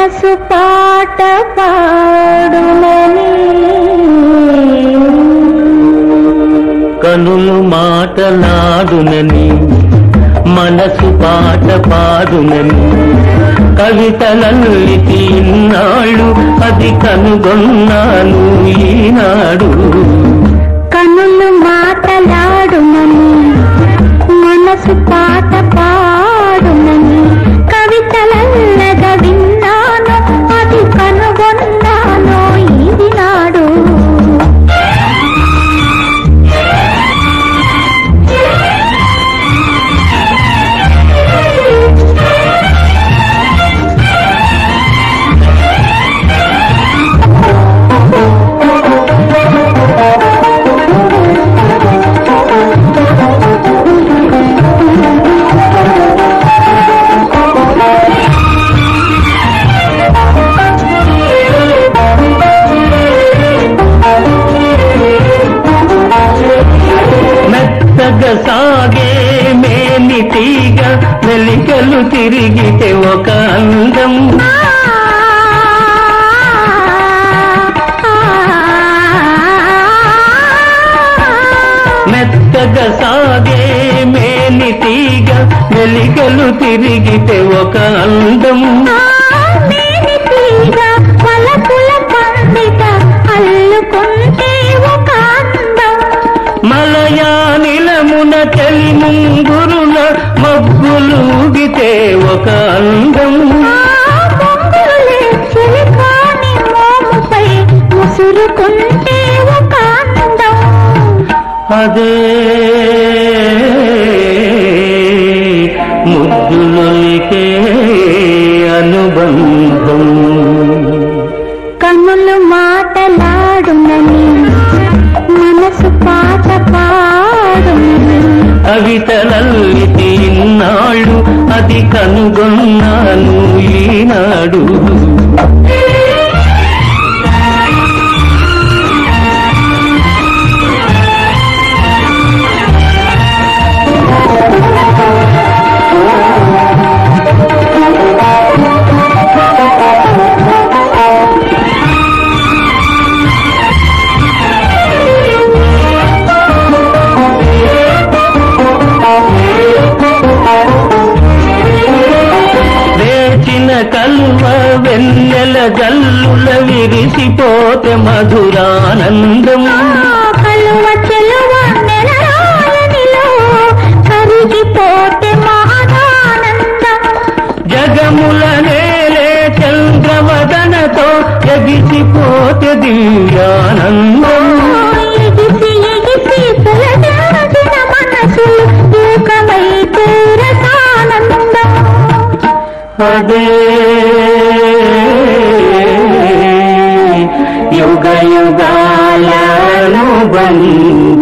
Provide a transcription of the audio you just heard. మనసు పాట పాడునని కనులు మాటలాడునని మనసు పాట పాడునని కవితలల్లి తీన్నాళ్ళు అది కనుగొన్నాను ఈనాడు కనులు మాటలాడునని మనసు పాట పాడునని కవితలల్లగా విన్నాను అది కనుగొన్నాను ఈనాడు సాగే మేని తీగ వెలికలు తిరిగితే ఒక అందం మెత్తగా సాగే మేని తీగ వెలికలు తిరిగితే ఒక అందం తెలి ముంగురుల మబ్బులూగితే ఒక అందం అదే ముద్దులొలికే అనుబంధం కన్నులు మాటలాడునని మనసు పాట పాడునని కవితలల్లి తీన్నాళ్ళు అది కనుగొన్నాను ఈనాడు కల్వ వెన్నెల జల్లుల విరిసిపోతే మధురానందం కల్వ చెలువ నెలరాలనిలో కరిగిపోతే మహానందం జగముల నేలే చంద్రవదనతో ఎగిసిపోతే దివ్యానందం అదే యుగ యుగాలను బంధం